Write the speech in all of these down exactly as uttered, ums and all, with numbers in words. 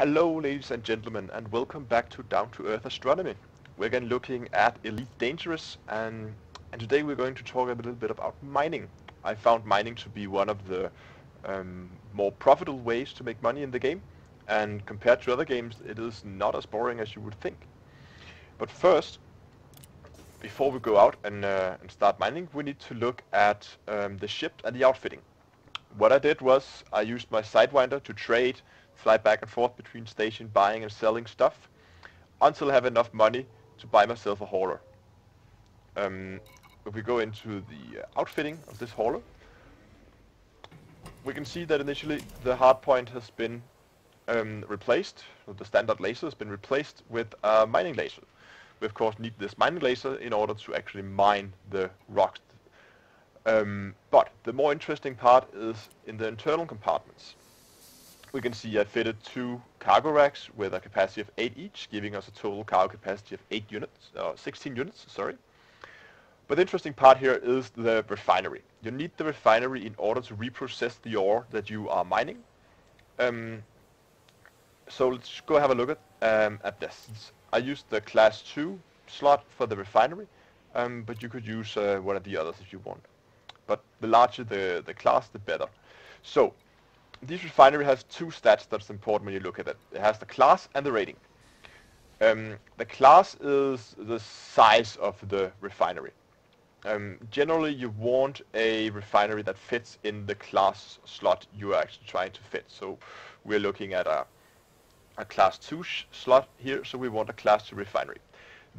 Hello ladies and gentlemen, and welcome back to Down to Earth Astronomy. We're again looking at Elite Dangerous, and, and today we're going to talk a little bit about mining. I found mining to be one of the um, more profitable ways to make money in the game, and compared to other games it is not as boring as you would think. But first, before we go out and, uh, and start mining, we need to look at um, the ship and the outfitting. What I did was I used my Sidewinder to trade, fly back and forth between station, buying and selling stuff, until I have enough money to buy myself a hauler. Um, if we go into the outfitting of this hauler, we can see that initially the hard point has been um, replaced, so the standard laser has been replaced with a mining laser. We of course need this mining laser in order to actually mine the rocks. Um, but the more interesting part is in the internal compartments. We can see I fitted two cargo racks with a capacity of eight each, giving us a total cargo capacity of eight units, uh, sixteen units, sorry. But the interesting part here is the refinery. You need the refinery in order to reprocess the ore that you are mining. Um, so let's go have a look at, um, at this. I used the class two slot for the refinery, um, but you could use uh, one of the others if you want. But the larger the, the class, the better. So this refinery has two stats that's important when you look at it. It has the class and the rating. Um, the class is the size of the refinery. Um, generally you want a refinery that fits in the class slot you are actually trying to fit. So we're looking at a, a class two sh slot here, so we want a class two refinery.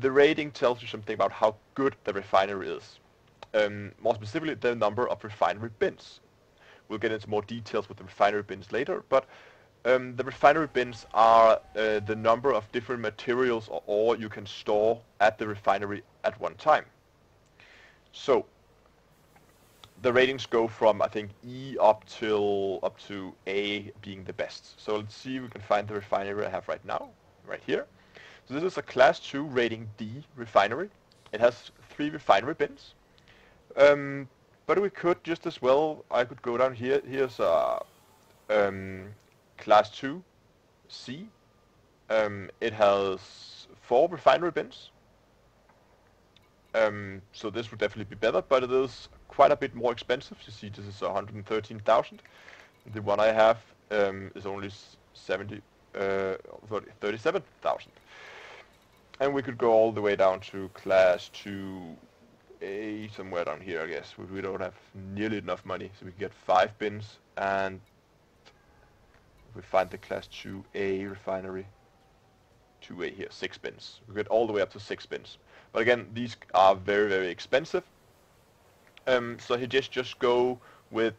The rating tells you something about how good the refinery is. Um, more specifically, the number of refinery bins. We'll get into more details with the refinery bins later, but um, the refinery bins are uh, the number of different materials or ore you can store at the refinery at one time. So the ratings go from, I think, E up till up to A being the best. So let's see if we can find the refinery I have right now, right here. So this is a class two rating D refinery. It has three refinery bins. Um, But we could just as well, I could go down here, here's a um, class two C. Um, it has four refinery bins. Um, so this would definitely be better, but it is quite a bit more expensive. You see this is one hundred thirteen thousand. The one I have um, is only seventy, uh, thirty, thirty-seven thousand. And we could go all the way down to class two A somewhere down here, I guess. We, we don't have nearly enough money, so we can get five bins, and if we find the class two A refinery, two A here, six bins. We get all the way up to six bins. But again, these are very, very expensive. Um, so he just just go with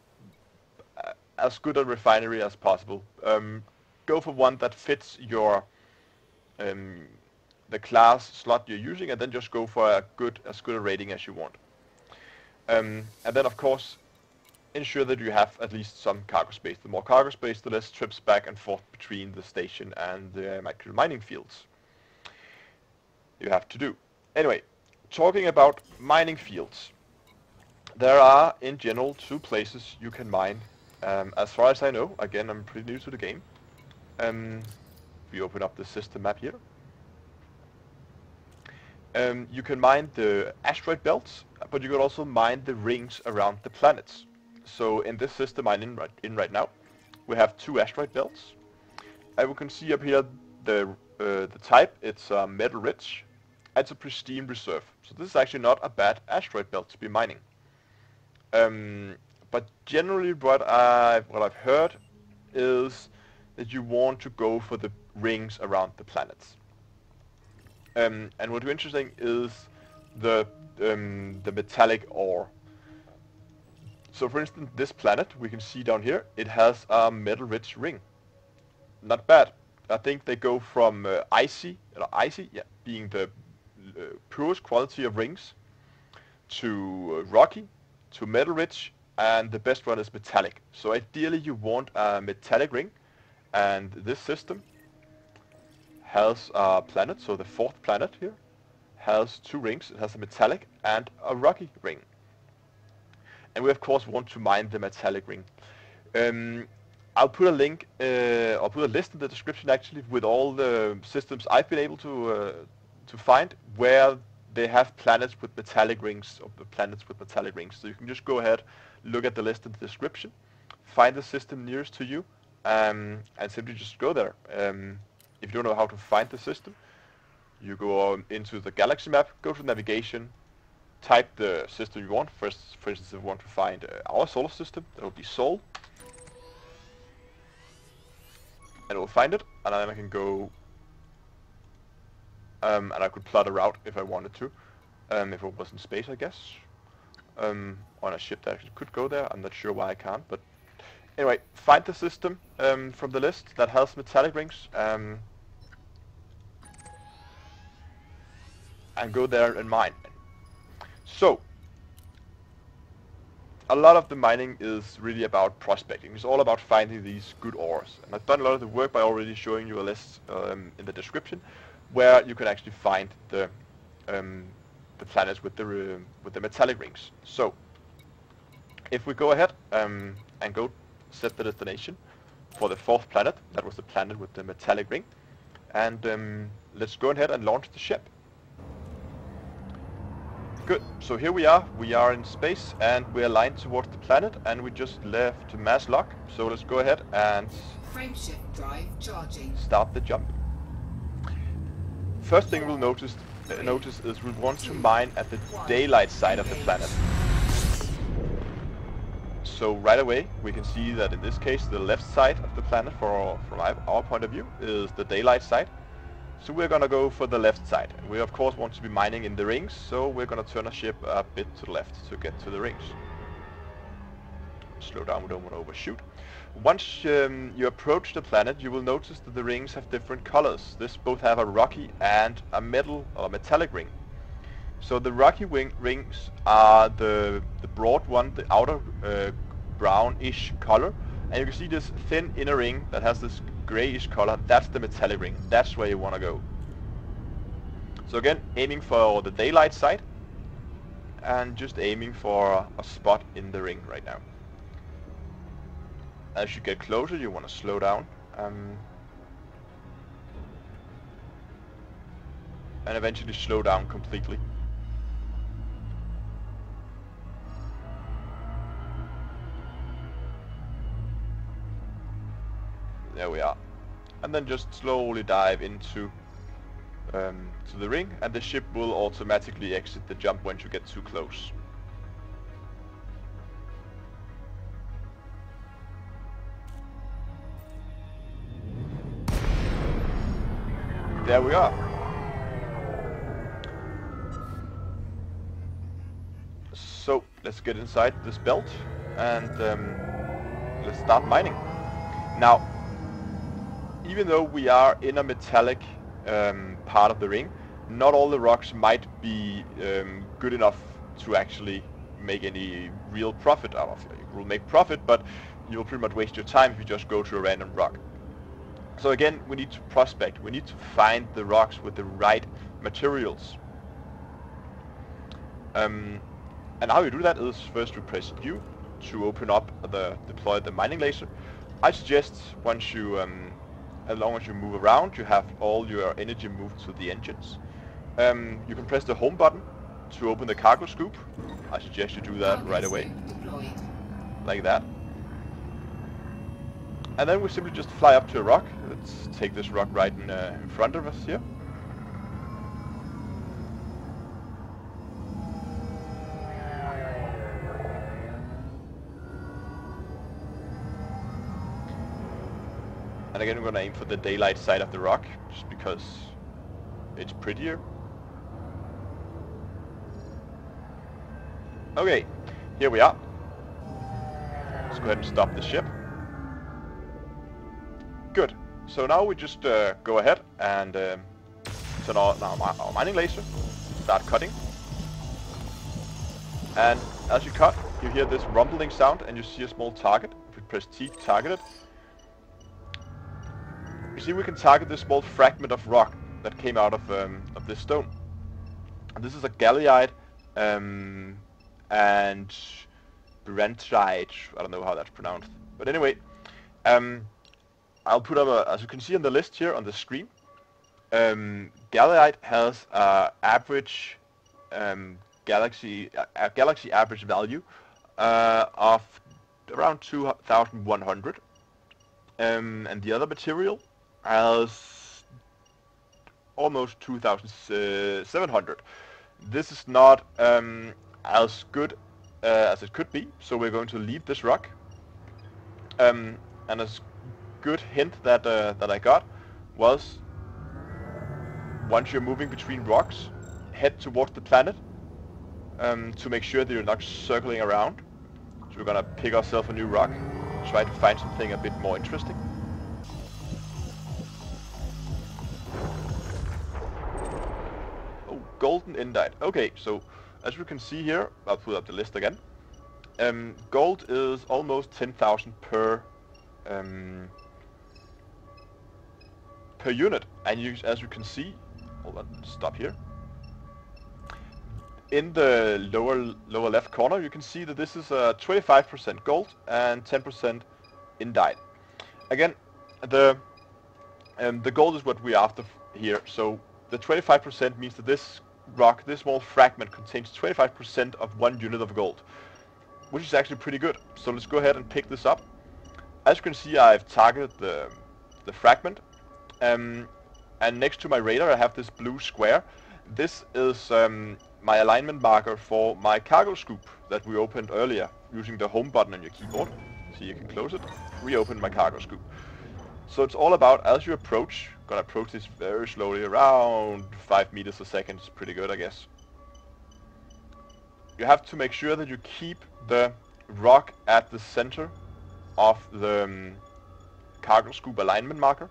uh, as good a refinery as possible. Um, go for one that fits your um, the class slot you're using, and then just go for a good, as good a rating as you want. Um, and then of course, ensure that you have at least some cargo space. The more cargo space, the less trips back and forth between the station and the micro mining fields you have to do. Anyway, talking about mining fields, there are in general two places you can mine. Um, as far as I know, again, I'm pretty new to the game. Um, we open up the system map here. Um, you can mine the asteroid belts, but you can also mine the rings around the planets. So in this system I'm in right, in right now, we have two asteroid belts. And we can see up here the, uh, the type, it's uh, metal rich, it's a pristine reserve. So this is actually not a bad asteroid belt to be mining. Um, but generally what I've, what I've heard is that you want to go for the rings around the planets. Um, and what's interesting is the um, the metallic ore. So for instance, this planet we can see down here, it has a metal-rich ring. Not bad. I think they go from uh, icy, uh, icy, yeah, being the uh, purest quality of rings, to uh, rocky, to metal-rich, and the best one is metallic. So ideally you want a metallic ring, and this system has a planet, so the fourth planet here, has two rings. It has a metallic and a rocky ring. And we of course want to mine the metallic ring. Um, I'll put a link, uh, I'll put a list in the description actually with all the systems I've been able to uh, to find where they have planets with metallic rings, or the planets with metallic rings. So you can just go ahead, look at the list in the description, find the system nearest to you, um, and simply just go there. Um, if you don't know how to find the system, you go on into the galaxy map, go to navigation, type the system you want. First, for instance, if you want to find uh, our solar system, that will be Sol. And it will find it, and then I can go, um, and I could plot a route if I wanted to, um, if it was in space, I guess, um, on a ship that actually could go there. I'm not sure why I can't, but anyway, find the system um, from the list that has metallic rings, um, and go there and mine. So, a lot of the mining is really about prospecting. It's all about finding these good ores. And I've done a lot of the work by already showing you a list um, in the description where you can actually find the um, the planets with the uh, with the metallic rings. So if we go ahead um, and go set the destination for the fourth planet, that was the planet with the metallic ring, and um, let's go ahead and launch the ship. Good, so here we are, we are in space and we're aligned towards the planet and we just left mass lock, so let's go ahead and frameshift drive charging. Start the jump. First thing we'll notice, uh, notice is we want to mine at the daylight side of the planet. So right away we can see that in this case the left side of the planet for our, from our point of view is the daylight side. So we're gonna go for the left side. We of course want to be mining in the rings, so we're gonna turn our ship a bit to the left to get to the rings. Slow down, we don't want to overshoot. Once um, you approach the planet, you will notice that the rings have different colors. This both have a rocky and a metal or metallic ring. So the rocky wing rings are the, the broad one, the outer uh, brownish color, and you can see this thin inner ring that has this grayish color. That's the metallic ring. That's where you want to go. So again, aiming for the daylight side and just aiming for a spot in the ring right now. As you get closer, you want to slow down, um, and eventually slow down completely. There we are, and then just slowly dive into um, to the ring, and the ship will automatically exit the jump once you get too close. There we are. So let's get inside this belt and um, let's start mining now. Even though we are in a metallic um, part of the ring, not all the rocks might be um, good enough to actually make any real profit out of it. You will make profit, but you'll pretty much waste your time if you just go to a random rock. So again, we need to prospect. We need to find the rocks with the right materials. Um, and how you do that is first you press U to open up the deploy the mining laser. I suggest once you um, as long as you move around, you have all your energy moved to the engines. Um, you can press the home button to open the cargo scoop. I suggest you do that right away. Like that. And then we simply just fly up to a rock. Let's take this rock right in, uh, in front of us here. And again, we're going to aim for the daylight side of the rock, just because it's prettier. Okay, here we are. Let's go ahead and stop the ship. Good. So now we just uh, go ahead and um, turn on our, our mining laser, start cutting. And as you cut, you hear this rumbling sound and you see a small target. If you press T, target it. You see, we can target this small fragment of rock that came out of um, of this stone. And this is a gallite um, and bertrandite. I don't know how that's pronounced, but anyway, Um, I'll put up a, as you can see on the list here on the screen, um, gallite has uh, average um, galaxy uh, galaxy average value uh, of around two thousand one hundred, um, and the other material has almost two thousand seven hundred. This is not um, as good uh, as it could be, so we're going to leave this rock. Um, and a good hint that uh, that I got was, once you're moving between rocks, head towards the planet um, to make sure that you're not circling around. So we're gonna pick ourselves a new rock, try to find something a bit more interesting. Oh, golden indite. Okay, so as we can see here, I'll pull up the list again. Um, gold is almost ten thousand per um, per unit, and you, as you can see, hold on, stop here. In the lower lower left corner, you can see that this is a twenty-five percent gold and ten percent indite. Again, the um, the gold is what we're after here. So the twenty-five percent means that this rock, this small fragment, contains twenty-five percent of one unit of gold, which is actually pretty good. So let's go ahead and pick this up. As you can see, I've targeted the, the fragment. Um, and next to my radar I have this blue square. This is um, my alignment marker for my cargo scoop that we opened earlier using the home button on your keyboard. So you can close it, reopen my cargo scoop. So it's all about, as you approach, gonna approach this very slowly, around five meters a second, is pretty good I guess. You have to make sure that you keep the rock at the center of the um, cargo scoop alignment marker.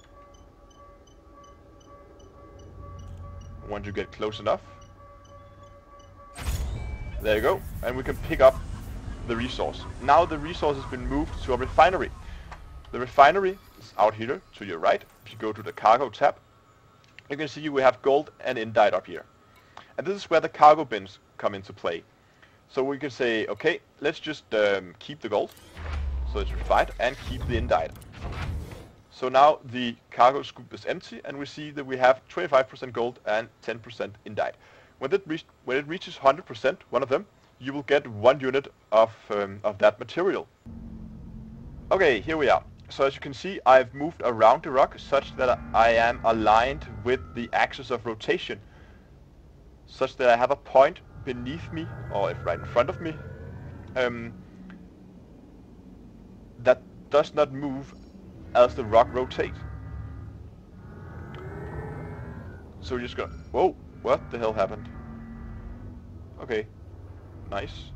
Once you get close enough, there you go, and we can pick up the resource. Now the resource has been moved to a refinery. The refinery is out here to your right. If you go to the cargo tab, you can see we have gold and indite up here. And this is where the cargo bins come into play. So we can say, okay, let's just um, keep the gold, so it's refined, and keep the indite. So now the cargo scoop is empty, and we see that we have twenty-five percent gold and ten percent indite. When it, reach, when it reaches one hundred percent, one of them, you will get one unit of, um, of that material. Okay, here we are. So as you can see, I've moved around the rock such that I am aligned with the axis of rotation, such that I have a point beneath me, or if right in front of me, um, that does not move as the rock rotates. So we're just gonna, whoa, what the hell happened? Okay, nice.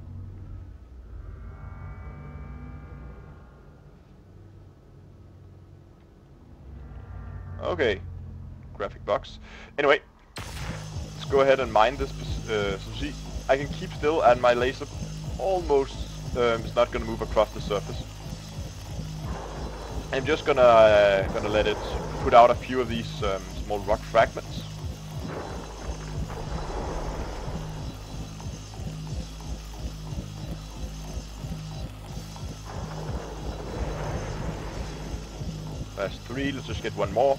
Okay, graphic box. Anyway, let's go ahead and mine this. Uh, so see, I can keep still, and my laser almost um, is not gonna move across the surface. I'm just gonna uh, gonna let it put out a few of these um, small rock fragments. That's three. Let's just get one more.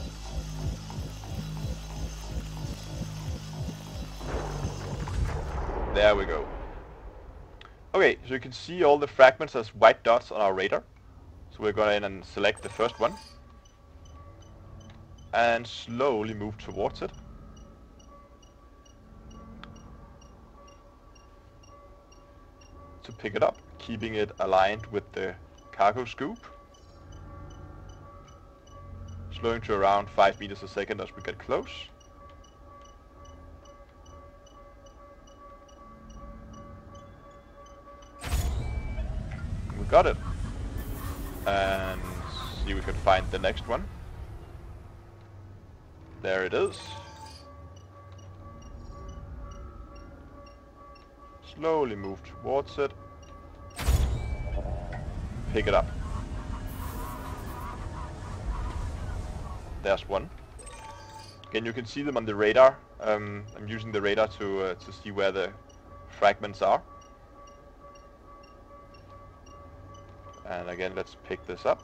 There we go. Okay, so you can see all the fragments as white dots on our radar. So we're going in and select the first one and slowly move towards it. To pick it up, keeping it aligned with the cargo scoop. Slowing to around five meters a second as we get close. We got it. And see if we can find the next one. There it is. Slowly move towards it. Pick it up. There's one. Again, you can see them on the radar. Um, I'm using the radar to uh, to see where the fragments are. And again, let's pick this up.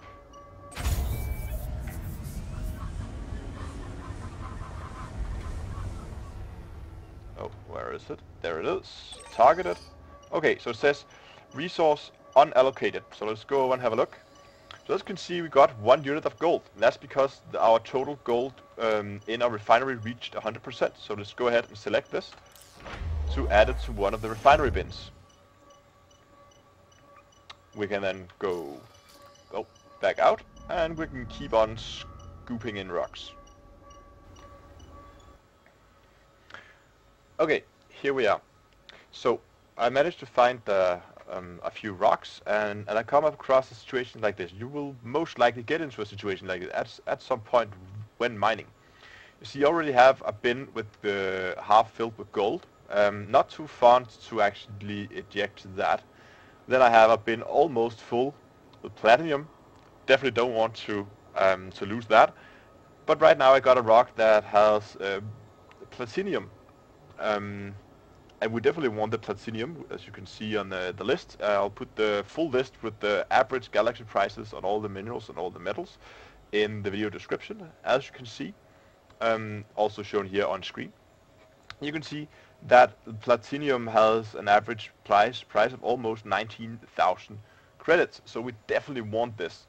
where is it? There it is. Targeted. Okay, so it says resource unallocated. So let's go over and have a look. So as you can see, we got one unit of gold. And that's because the, our total gold um, in our refinery reached one hundred percent. So let's go ahead and select this to add it to one of the refinery bins. We can then go oh, back out, and we can keep on scooping in rocks. Okay, here we are. So I managed to find uh, um, a few rocks, and, and I come across a situation like this. You will most likely get into a situation like this at, at some point when mining. You see, you already have a bin with the uh, half filled with gold. Um, not too fond to actually eject that. Then I have a bin almost full with platinum. Definitely don't want to um, to lose that. But right now I got a rock that has uh, platinum, um, and we definitely want the platinum, as you can see on the, the list. Uh, I'll put the full list with the average galaxy prices on all the minerals and all the metals in the video description, as you can see, um, also shown here on screen. You can see that platinum has an average price price of almost nineteen thousand credits, so we definitely want this.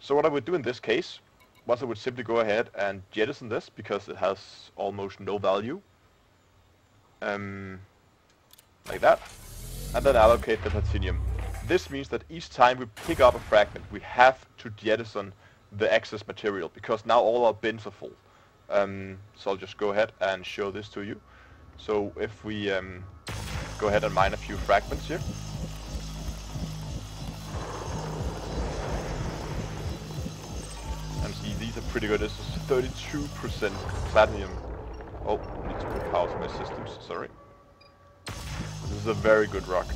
So what I would do in this case was I would simply go ahead and jettison this because it has almost no value, um, like that, and then allocate the platinum. This means that each time we pick up a fragment, we have to jettison the excess material because now all our bins are full. Um, so I'll just go ahead and show this to you. So if we um, go ahead and mine a few fragments here. And see, these are pretty good. This is thirty-two percent platinum. Oh, I need to pick out my systems, sorry. This is a very good rock.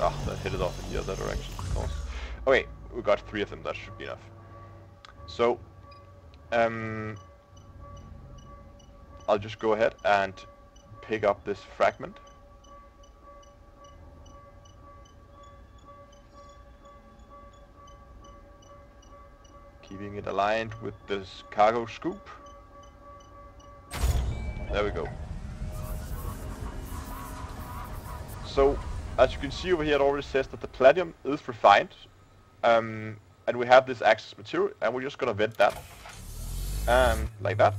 Ah, that hit it off in the other direction, of course. Okay, we got three of them, that should be enough. So, um, I'll just go ahead and pick up this fragment. Keeping it aligned with this cargo scoop. There we go. So, as you can see over here, it already says that the platinum is refined, um, and we have this excess material, and we're just gonna vent that, um, like that,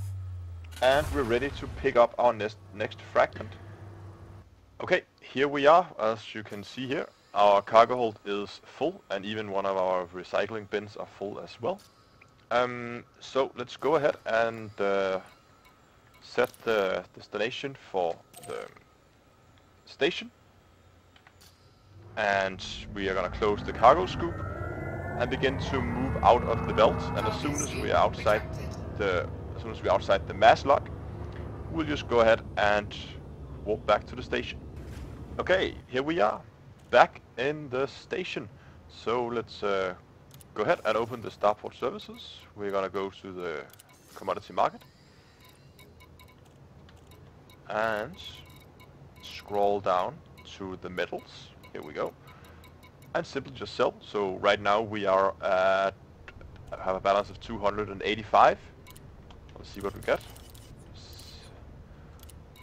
and we're ready to pick up our next next fragment. Okay, here we are. As you can see here, our cargo hold is full, and even one of our recycling bins are full as well. Um, so let's go ahead and uh, set the destination for the station. And we are going to close the cargo scoop and begin to move out of the belt. And as soon as we are outside the, as soon as we are outside the mass lock, we'll just go ahead and walk back to the station. Okay, here we are, back in the station. So let's uh, go ahead and open the starport services. We're going to go to the commodity market and scroll down to the metals. Here we go, and simply just sell. So right now we are at, have a balance of two hundred eighty-five. Let's see what we get. S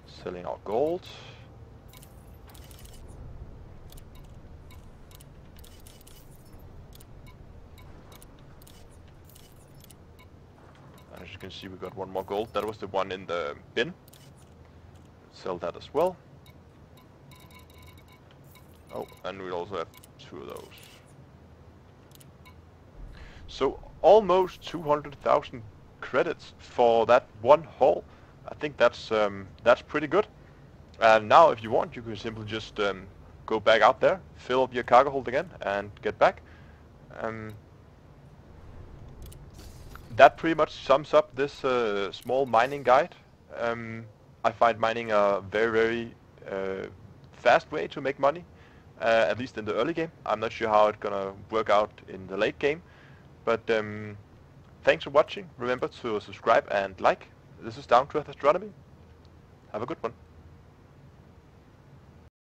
selling our gold. And as you can see, we got one more gold. That was the one in the bin. Sell that as well. Oh, and we also have two of those. So almost two hundred thousand credits for that one haul. I think that's um, that's pretty good. And now, if you want, you can simply just um, go back out there, fill up your cargo hold again, and get back. Um, that pretty much sums up this uh, small mining guide. Um, I find mining a very, very uh, fast way to make money. Uh, at least in the early game. I'm not sure how it's gonna work out in the late game, but um, thanks for watching. Remember to subscribe and like. This is Down to Earth Astronomy. Have a good one.